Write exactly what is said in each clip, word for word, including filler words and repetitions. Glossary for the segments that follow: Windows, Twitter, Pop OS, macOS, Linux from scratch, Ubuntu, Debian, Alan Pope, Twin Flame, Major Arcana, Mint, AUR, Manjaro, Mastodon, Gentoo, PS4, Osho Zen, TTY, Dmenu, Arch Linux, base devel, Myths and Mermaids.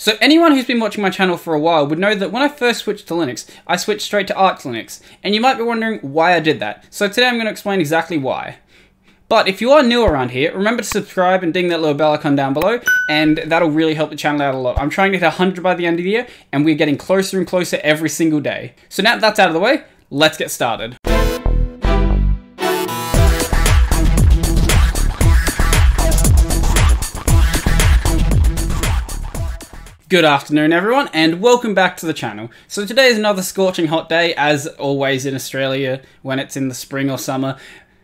So anyone who's been watching my channel for a while would know that when I first switched to Linux, I switched straight to Arch Linux, and you might be wondering why I did that. So today I'm going to explain exactly why. But if you are new around here, remember to subscribe and ding that little bell icon down below, and that'll really help the channel out a lot. I'm trying to hit one hundred by the end of the year, and we're getting closer and closer every single day. So now that that's out of the way, let's get started. Good afternoon everyone, and welcome back to the channel. So today is another scorching hot day, as always in Australia when it's in the spring or summer.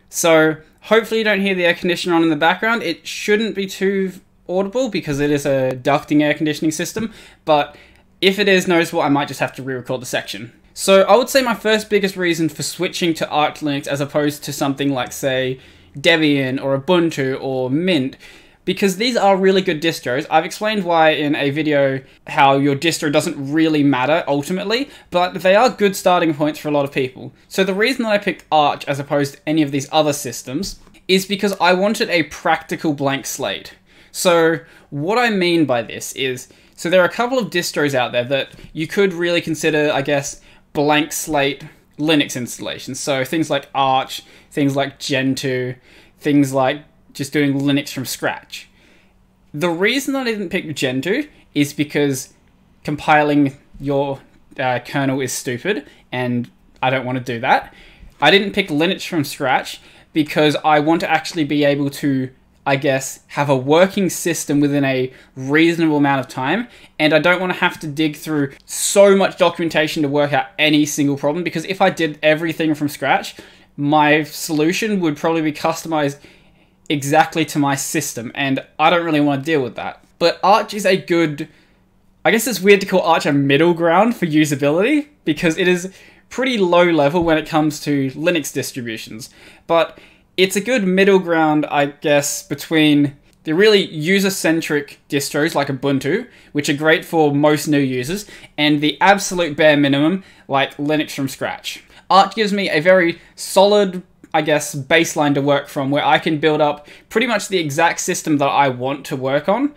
So hopefully you don't hear the air conditioner on in the background. It shouldn't be too audible because it is a ducting air conditioning system, but if it is noticeable, I might just have to re-record the section. So I would say my first biggest reason for switching to Arch Linux as opposed to something like, say, Debian or Ubuntu or Mint, because these are really good distros. I've explained why in a video how your distro doesn't really matter ultimately, but they are good starting points for a lot of people. So the reason that I picked Arch as opposed to any of these other systems is because I wanted a practical blank slate. So what I mean by this is, so there are a couple of distros out there that you could really consider, I guess, blank slate Linux installations. So things like Arch, things like Gentoo, things like just doing Linux from scratch. The reason that I didn't pick Gentoo is because compiling your uh, kernel is stupid, and I don't want to do that. I didn't pick Linux from scratch because I want to actually be able to, I guess, have a working system within a reasonable amount of time, and I don't want to have to dig through so much documentation to work out any single problem, because if I did everything from scratch, my solution would probably be customized exactly to my system, and I don't really want to deal with that. But Arch is a good, I guess it's weird to call Arch a middle ground for usability, because it is pretty low level when it comes to Linux distributions, but it's a good middle ground, I guess, between the really user-centric distros like Ubuntu, which are great for most new users, and the absolute bare minimum like Linux from scratch. Arch gives me a very solid, I guess, baseline to work from, where I can build up pretty much the exact system that I want to work on,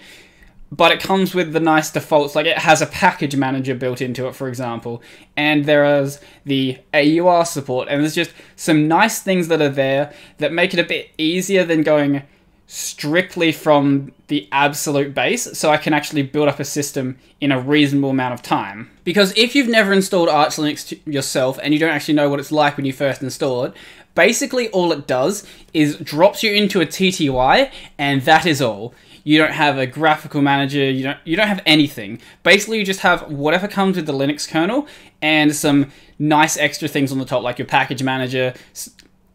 but it comes with the nice defaults, like it has a package manager built into it, for example, and there is the A U R support, and there's just some nice things that are there that make it a bit easier than going strictly from the absolute base, so I can actually build up a system in a reasonable amount of time. Because if you've never installed Arch Linux yourself, and you don't actually know what it's like when you first install it, basically all it does is drops you into a T T Y, and that is all. You don't have a graphical manager, you don't, you don't have anything. Basically you just have whatever comes with the Linux kernel, and some nice extra things on the top, like your package manager.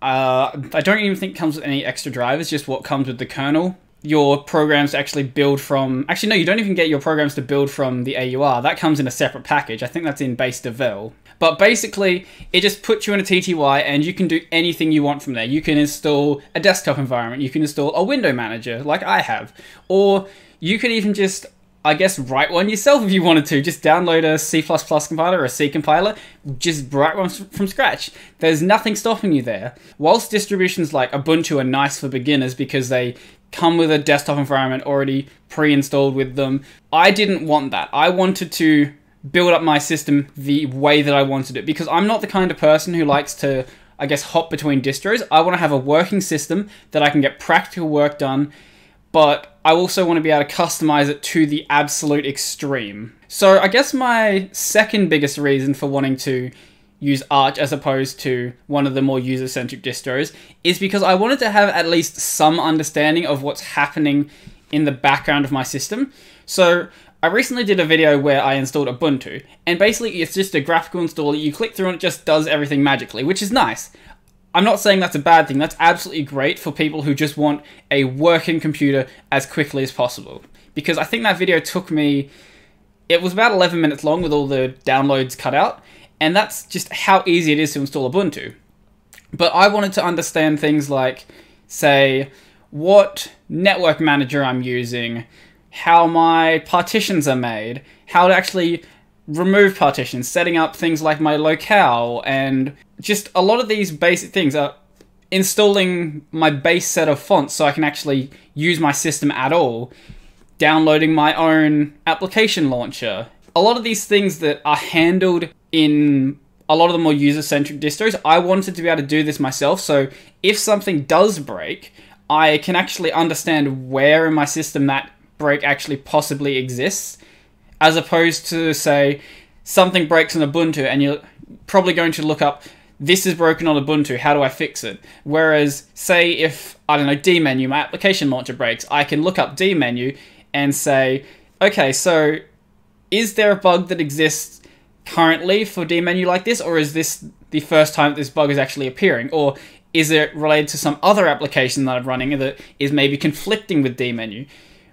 Uh, I don't even think it comes with any extra drivers, just what comes with the kernel. Your programs to actually build from, actually no, you don't even get your programs to build from the A U R. That comes in a separate package. I think that's in base devel. But basically, it just puts you in a T T Y, and you can do anything you want from there. You can install a desktop environment. You can install a window manager, like I have. Or you could even just, I guess, write one yourself if you wanted to. Just download a C plus plus compiler or a C compiler. Just write one from scratch. There's nothing stopping you there. Whilst distributions like Ubuntu are nice for beginners because they come with a desktop environment already pre-installed with them, I didn't want that. I wanted to build up my system the way that I wanted it, because I'm not the kind of person who likes to, I guess, hop between distros. I want to have a working system that I can get practical work done, but I also want to be able to customize it to the absolute extreme. So I guess my second biggest reason for wanting to use Arch as opposed to one of the more user-centric distros is because I wanted to have at least some understanding of what's happening in the background of my system. So I recently did a video where I installed Ubuntu, and basically it's just a graphical installer. You click through and it just does everything magically, which is nice. I'm not saying that's a bad thing. That's absolutely great for people who just want a working computer as quickly as possible. Because I think that video took me, it was about eleven minutes long with all the downloads cut out, and that's just how easy it is to install Ubuntu. But I wanted to understand things like, say, what network manager I'm using, how my partitions are made, how to actually remove partitions, setting up things like my locale, and just a lot of these basic things. Are installing my base set of fonts so I can actually use my system at all, downloading my own application launcher. A lot of these things that are handled in a lot of the more user-centric distros, I wanted to be able to do this myself. So if something does break, I can actually understand where in my system that break actually possibly exists, as opposed to, say, something breaks in Ubuntu and you're probably going to look up, this is broken on Ubuntu, how do I fix it? Whereas, say if, I don't know, Dmenu, my application launcher breaks, I can look up Dmenu and say, okay, so is there a bug that exists currently for Dmenu like this, or is this the first time that this bug is actually appearing? Or is it related to some other application that I'm running that is maybe conflicting with Dmenu?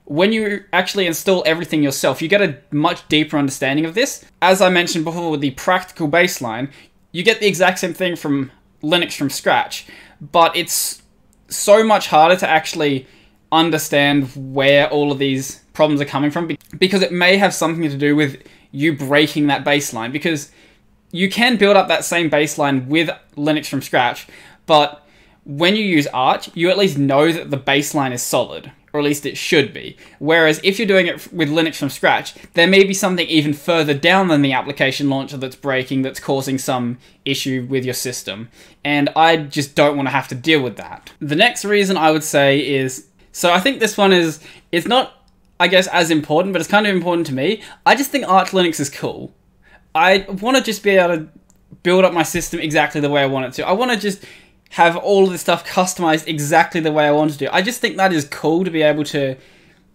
When you actually install everything yourself, you get a much deeper understanding of this. As I mentioned before with the practical baseline, you get the exact same thing from Linux from scratch, but it's so much harder to actually understand where all of these problems are coming from, because it may have something to do with you breaking that baseline, because you can build up that same baseline with Linux from scratch, but when you use Arch, you at least know that the baseline is solid, or at least it should be. Whereas if you're doing it with Linux from scratch, there may be something even further down than the application launcher that's breaking, that's causing some issue with your system. And I just don't want to have to deal with that. The next reason I would say is, so I think this one is, it's not, I guess, as important, but it's kind of important to me. I just think Arch Linux is cool. I want to just be able to build up my system exactly the way I want it to. I want to just have all of this stuff customized exactly the way I want to do. I just think that is cool to be able to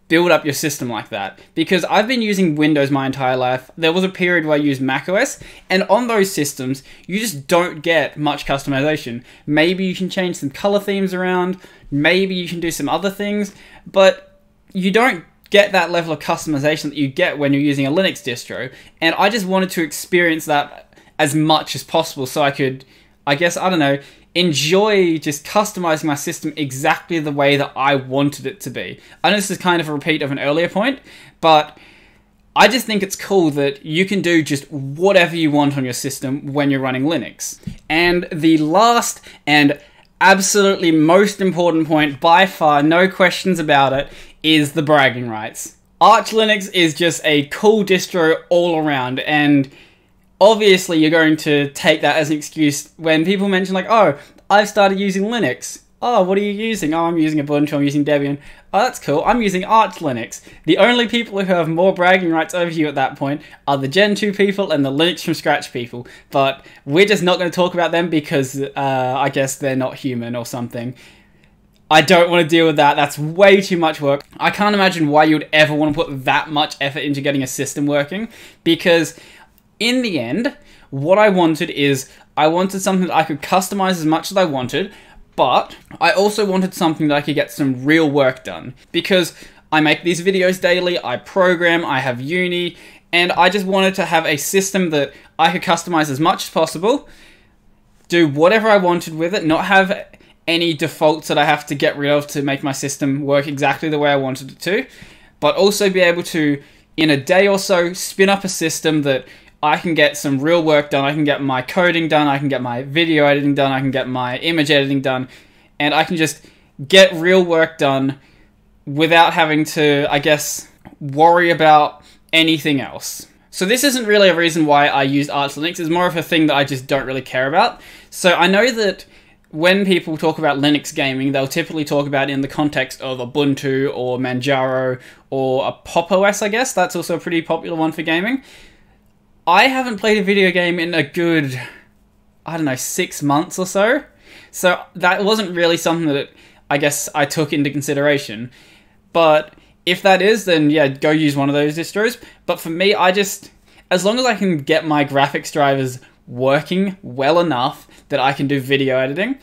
build up your system like that, because I've been using Windows my entire life. There was a period where I used macOS, and on those systems, you just don't get much customization. Maybe you can change some color themes around, maybe you can do some other things, but you don't get that level of customization that you get when you're using a Linux distro. And I just wanted to experience that as much as possible, so I could, I guess, I don't know, enjoy just customizing my system exactly the way that I wanted it to be. I know this is kind of a repeat of an earlier point, but I just think it's cool that you can do just whatever you want on your system when you're running Linux. And the last and absolutely most important point, by far, no questions about it, is the bragging rights. Arch Linux is just a cool distro all around, and obviously, you're going to take that as an excuse when people mention, like, oh, I've started using Linux. Oh, what are you using? Oh, I'm using Ubuntu, I'm using Debian. Oh, that's cool, I'm using Arch Linux. The only people who have more bragging rights over you at that point are the Gentoo people and the Linux from scratch people. But we're just not going to talk about them because uh, I guess they're not human or something. I don't want to deal with that. That's way too much work. I can't imagine why you would ever want to put that much effort into getting a system working, because in the end, what I wanted is, I wanted something that I could customize as much as I wanted, but I also wanted something that I could get some real work done. Because I make these videos daily, I program, I have uni, and I just wanted to have a system that I could customize as much as possible, do whatever I wanted with it, not have any defaults that I have to get rid of to make my system work exactly the way I wanted it to, but also be able to, in a day or so, spin up a system that I can get some real work done, I can get my coding done, I can get my video editing done, I can get my image editing done, and I can just get real work done without having to, I guess, worry about anything else. So this isn't really a reason why I used Arch Linux, it's more of a thing that I just don't really care about. So I know that when people talk about Linux gaming, they'll typically talk about it in the context of Ubuntu or Manjaro or a Pop O S, I guess. That's also a pretty popular one for gaming. I haven't played a video game in a good, I don't know, six months or so. So that wasn't really something that, I guess, I took into consideration. But if that is, then yeah, go use one of those distros. But for me, I just, as long as I can get my graphics drivers working well enough that I can do video editing,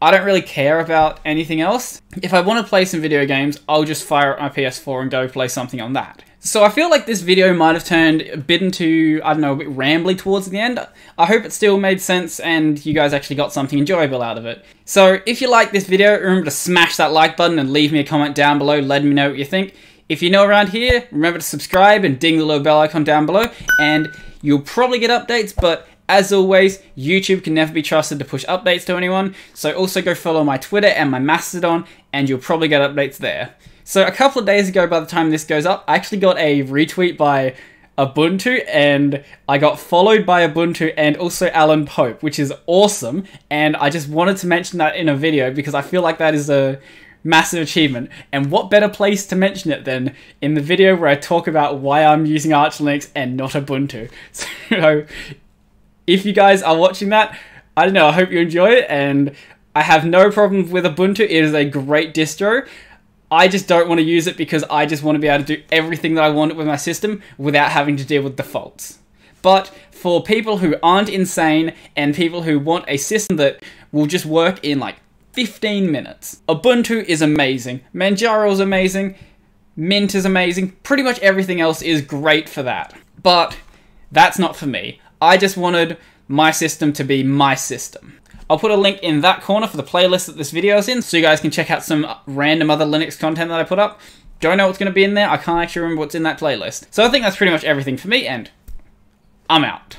I don't really care about anything else. If I want to play some video games, I'll just fire up my P S four and go play something on that. So I feel like this video might have turned a bit into, I don't know, a bit rambly towards the end. I hope it still made sense and you guys actually got something enjoyable out of it. So if you like this video, remember to smash that like button and leave me a comment down below letting me know what you think. If you're new around here, remember to subscribe and ding the little bell icon down below, and you'll probably get updates, but as always, YouTube can never be trusted to push updates to anyone, so also go follow my Twitter and my Mastodon, and you'll probably get updates there. So a couple of days ago, by the time this goes up, I actually got a retweet by Ubuntu, and I got followed by Ubuntu and also Alan Pope, which is awesome. And I just wanted to mention that in a video because I feel like that is a massive achievement, and what better place to mention it than in the video where I talk about why I'm using Arch Linux and not Ubuntu. So if you guys are watching that, I don't know, I hope you enjoy it, and I have no problem with Ubuntu. It is a great distro. I just don't want to use it because I just want to be able to do everything that I want with my system without having to deal with defaults. But for people who aren't insane and people who want a system that will just work in like fifteen minutes, Ubuntu is amazing, Manjaro is amazing, Mint is amazing, pretty much everything else is great for that. But that's not for me. I just wanted my system to be my system. I'll put a link in that corner for the playlist that this video is in, so you guys can check out some random other Linux content that I put up. Don't know what's going to be in there. I can't actually remember what's in that playlist. So I think that's pretty much everything for me, and I'm out.